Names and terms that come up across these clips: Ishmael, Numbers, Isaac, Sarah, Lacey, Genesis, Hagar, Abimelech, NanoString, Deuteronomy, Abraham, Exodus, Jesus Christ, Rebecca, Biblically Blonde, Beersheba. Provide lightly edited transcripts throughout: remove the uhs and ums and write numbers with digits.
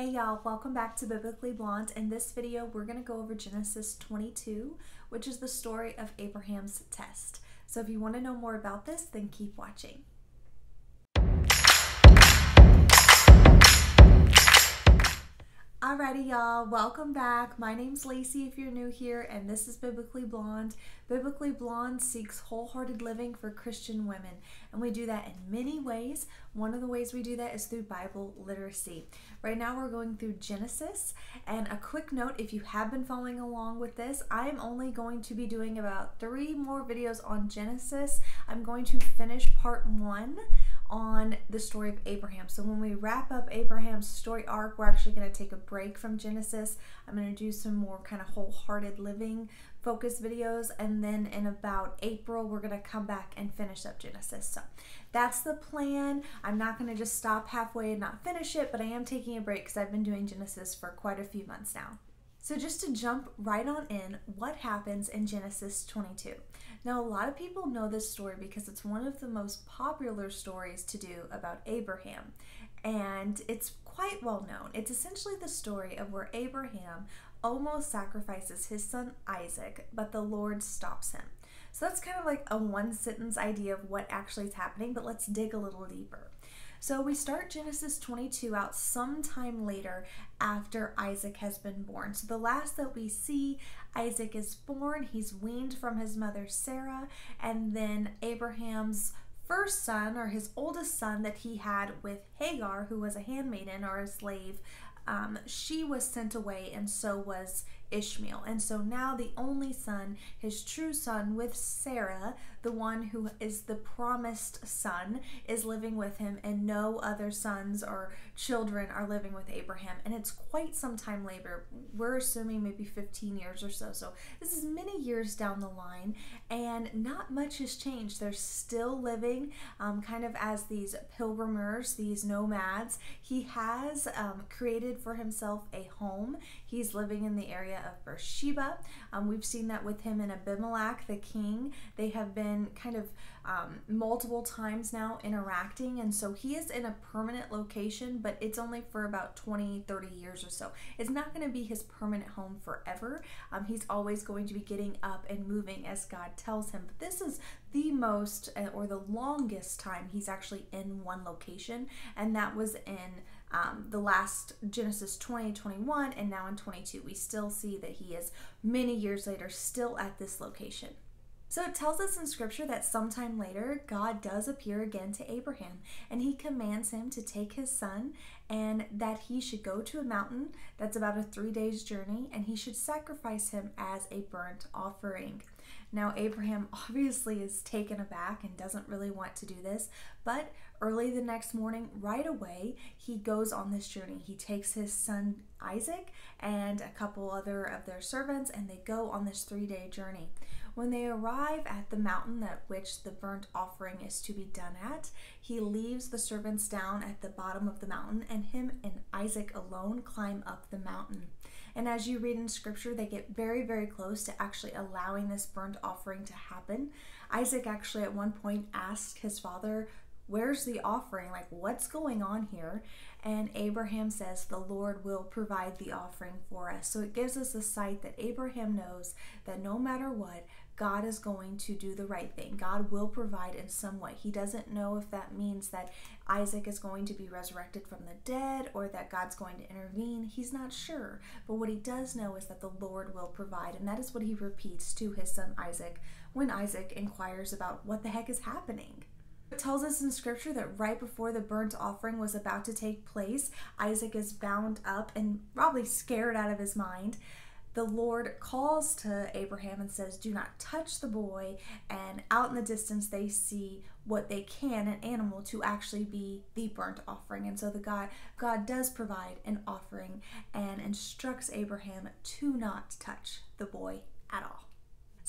Hey y'all, welcome back to Biblically Blonde. In this video, we're going to go over Genesis 22, which is the story of Abraham's test. So if you want to know more about this, then keep watching. Alrighty y'all, welcome back. My name's Lacey if you're new here, and this is Biblically Blonde. Biblically Blonde seeks wholehearted living for Christian women, and we do that in many ways. One of the ways we do that is through Bible literacy. Right now we're going through Genesis, and a quick note, if you have been following along with this, I'm only going to be doing about 3 more videos on Genesis. I'm going to finish part 1 on the story of Abraham. So when we wrap up Abraham's story arc, we're actually going to take a break from Genesis. I'm going to do some more kind of wholehearted living focus videos, and then in about April we're going to come back and finish up Genesis. So that's the plan. I'm not going to just stop halfway and not finish it, but I am taking a break because I've been doing Genesis for quite a few months now. So just to jump right on in, what happens in Genesis 22? Now, a lot of people know this story because it's one of the most popular stories to do about Abraham, and it's quite well known. It's essentially the story of where Abraham almost sacrifices his son Isaac, but the Lord stops him. So that's kind of like a one-sentence idea of what actually is happening, but let's dig a little deeper. So we start Genesis 22 out sometime later after Isaac has been born. So the last that we see, Isaac is born, he's weaned from his mother Sarah, and then Abraham's first son, or his oldest son that he had with Hagar, who was a handmaiden or a slave, she was sent away, and so was Ishmael. And so now the only son, his true son with Sarah, the one who is the promised son, is living with him, and no other sons or children are living with Abraham. And it's quite some time later. We're assuming maybe 15 years or so. So this is many years down the line, and not much has changed. They're still living kind of as these pilgrimers, these nomads. He has created for himself a home. He's living in the area of Beersheba. We've seen that with him and Abimelech, the king. They have been kind of multiple times now interacting, and so he is in a permanent location, but it's only for about 20-30 years or so. It's not going to be his permanent home forever. He's always going to be getting up and moving as God tells him, but this is the most or the longest time he's actually in one location, and that was in the last Genesis 20, 21, and now in 22. We still see that he is many years later still at this location. So it tells us in scripture that sometime later God does appear again to Abraham, and he commands him to take his son and that he should go to a mountain that's about a 3-day journey, and he should sacrifice him as a burnt offering. Now Abraham obviously is taken aback and doesn't really want to do this, but early the next morning, right away, he goes on this journey. He takes his son Isaac and a couple other of their servants, and they go on this 3-day journey. When they arrive at the mountain at which the burnt offering is to be done at, he leaves the servants down at the bottom of the mountain, and him and Isaac alone climb up the mountain. And as you read in scripture, they get very, very close to actually allowing this burnt offering to happen. Isaac actually at one point asked his father, "Where's the offering? Like, what's going on here?" And Abraham says, "The Lord will provide the offering for us." So it gives us a sight that Abraham knows that no matter what, God is going to do the right thing. God will provide in some way. He doesn't know if that means that Isaac is going to be resurrected from the dead or that God's going to intervene. He's not sure. But what he does know is that the Lord will provide. And that is what he repeats to his son Isaac when Isaac inquires about what the heck is happening. It tells us in scripture that right before the burnt offering was about to take place, Isaac is bound up and probably scared out of his mind. The Lord calls to Abraham and says, "Do not touch the boy," and out in the distance they see what they can, an animal, to actually be the burnt offering. And so the God does provide an offering and instructs Abraham to not touch the boy at all.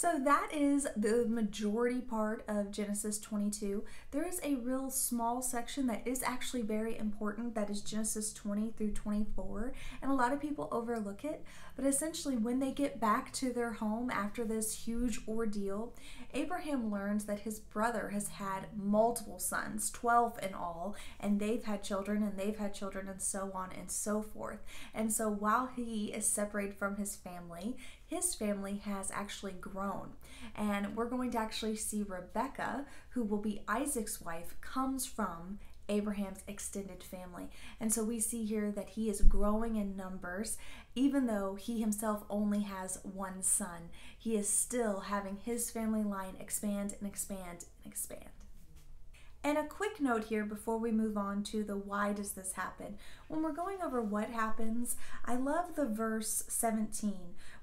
So that is the majority part of Genesis 22. There is a real small section that is actually very important. That is Genesis 20 through 24. And a lot of people overlook it. But essentially, when they get back to their home after this huge ordeal, Abraham learns that his brother has had multiple sons, 12 in all, and they've had children and they've had children and so on and so forth. And so while he is separated from his family has actually grown. And we're going to actually see Rebecca, who will be Isaac's wife, comes from Abraham's extended family. And so we see here that he is growing in numbers, even though he himself only has one son. He is still having his family line expand and expand and expand. And a quick note here before we move on to the why does this happen. When we're going over what happens, I love the verse 17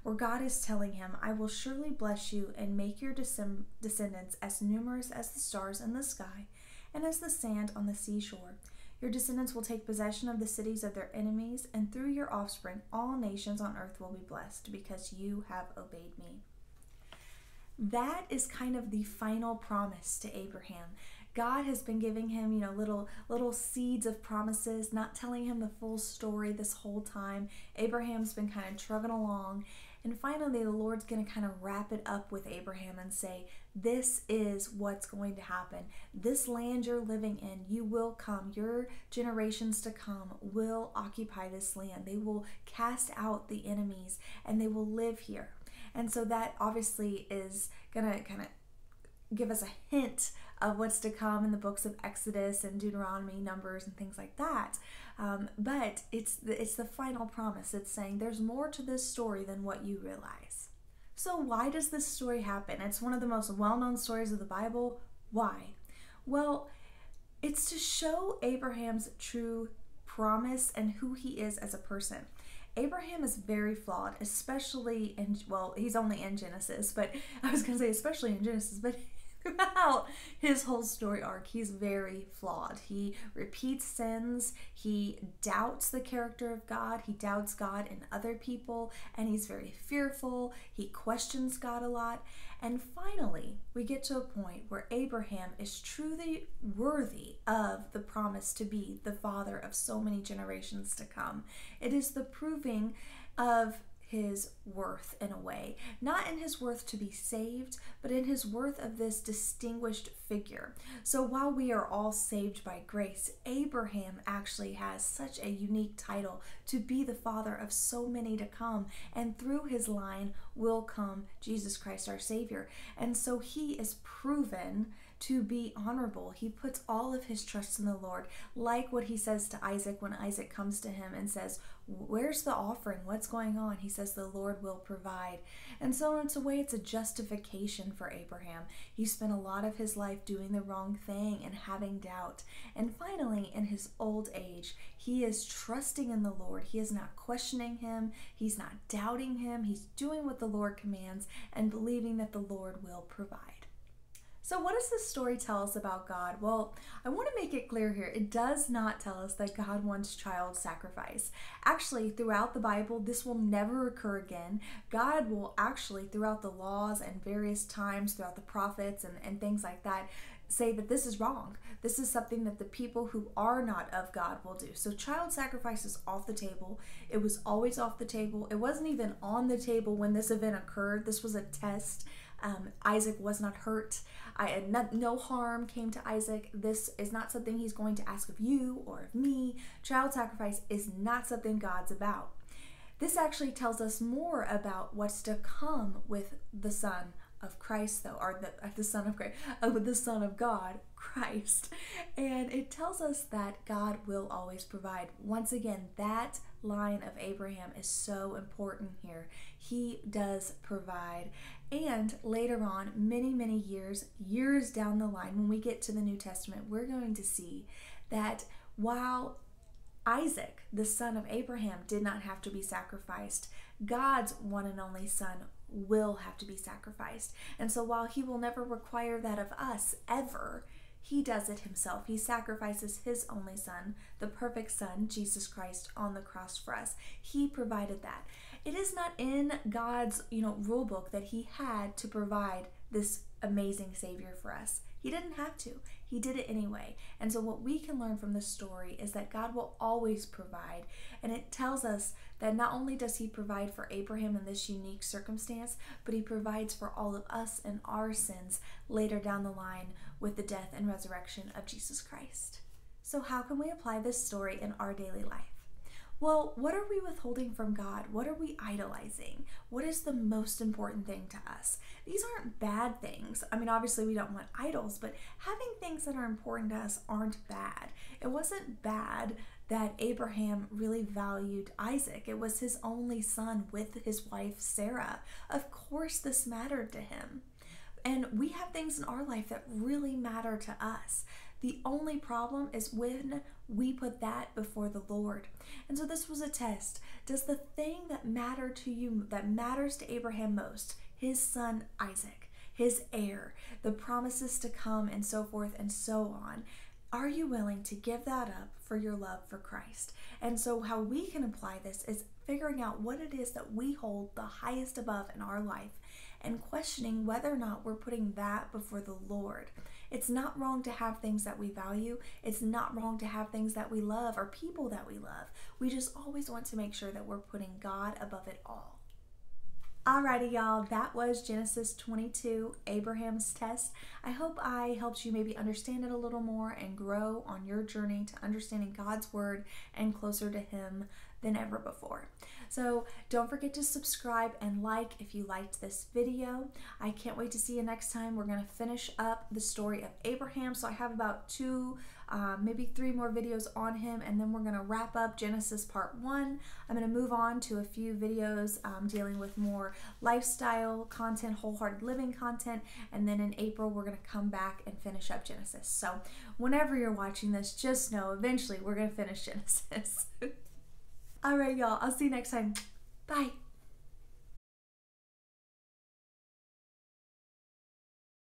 where God is telling him, I will surely bless you and make your descendants as numerous as the stars in the sky and as the sand on the seashore. Your descendants will take possession of the cities of their enemies, and through your offspring all nations on earth will be blessed because you have obeyed me. That is kind of the final promise to Abraham. God has been giving him, little seeds of promises, not telling him the full story this whole time. Abraham's been kind of trugging along. And finally, the Lord's going to kind of wrap it up with Abraham and say, this is what's going to happen. This land you're living in, you will come. Your generations to come will occupy this land. They will cast out the enemies and they will live here. And so that obviously is going to kind of give us a hint of what's to come in the books of Exodus and Deuteronomy, Numbers, and things like that. But it's the final promise. It's saying there's more to this story than what you realize. So why does this story happen? It's one of the most well-known stories of the Bible. Why? Well, it's to show Abraham's true promise and who he is as a person. Abraham is very flawed, especially in, well, he's only in Genesis, but I was going to say especially in Genesis, but throughout his whole story arc, he's very flawed. He repeats sins, he doubts the character of God, he doubts God in other people, and he's very fearful, he questions God a lot. And finally, we get to a point where Abraham is truly worthy of the promise to be the father of so many generations to come. It is the proving of his worth in a way, not in his worth to be saved, but in his worth of this distinguished figure. So while we are all saved by grace, Abraham actually has such a unique title to be the father of so many to come, and through his line will come Jesus Christ our Savior. And so he is proven to be honorable. He puts all of his trust in the Lord, like what he says to Isaac when Isaac comes to him and says, where's the offering? What's going on? He says, the Lord will provide. And so in a way, it's a justification for Abraham. He spent a lot of his life doing the wrong thing and having doubt. And finally, in his old age, he is trusting in the Lord. He is not questioning him. He's not doubting him. He's doing what the Lord commands and believing that the Lord will provide. So what does this story tell us about God? Well, I want to make it clear here. It does not tell us that God wants child sacrifice. Actually, throughout the Bible, this will never occur again. God will actually, throughout the laws and various times, throughout the prophets and things like that, say that this is wrong. This is something that the people who are not of God will do. So child sacrifice is off the table. It was always off the table. It wasn't even on the table when this event occurred. This was a test. Isaac was not hurt. No harm came to Isaac. This is not something he's going to ask of you or of me. Child sacrifice is not something God's about. This actually tells us more about what's to come with the Son of Christ, though, or the Son of Christ, with the Son of God, Christ. And it tells us that God will always provide. Once again, that line of Abraham is so important here. He does provide. And later on, many years down the line, when we get to the New Testament, we're going to see that while Isaac, the son of Abraham, did not have to be sacrificed, God's one and only Son will have to be sacrificed. And so while he will never require that of us ever, He does it himself. He sacrifices his only son, the perfect son, Jesus Christ, on the cross for us. He provided that. It is not in God's, rule book that he had to provide this amazing Savior for us. He didn't have to. He did it anyway. And so what we can learn from this story is that God will always provide. And it tells us that not only does he provide for Abraham in this unique circumstance, but he provides for all of us and our sins later down the line with the death and resurrection of Jesus Christ. So how can we apply this story in our daily life? Well, what are we withholding from God? What are we idolizing? What is the most important thing to us? These aren't bad things. I mean, obviously we don't want idols, but having things that are important to us aren't bad. It wasn't bad that Abraham really valued Isaac. It was his only son with his wife, Sarah. Of course this mattered to him. And we have things in our life that really matter to us. The only problem is when we put that before the Lord. And so this was a test. Does the thing that mattered to you, that matters to Abraham most, his son Isaac, his heir, the promises to come and so forth and so on, are you willing to give that up for your love for Christ? And so how we can apply this is figuring out what it is that we hold the highest above in our life and questioning whether or not we're putting that before the Lord. It's not wrong to have things that we value. It's not wrong to have things that we love or people that we love. We just always want to make sure that we're putting God above it all. Alrighty, y'all, that was Genesis 22, Abraham's test. I hope I helped you maybe understand it a little more and grow on your journey to understanding God's word and closer to him than ever before. So don't forget to subscribe and like if you liked this video. I can't wait to see you next time. We're going to finish up the story of Abraham. So I have about maybe three more videos on him, and then we're going to wrap up Genesis part 1. I'm going to move on to a few videos dealing with more lifestyle content, wholehearted living content, and then in April we're going to come back and finish up Genesis. So whenever you're watching this, just know eventually we're going to finish Genesis. All right, y'all. I'll see you next time. Bye.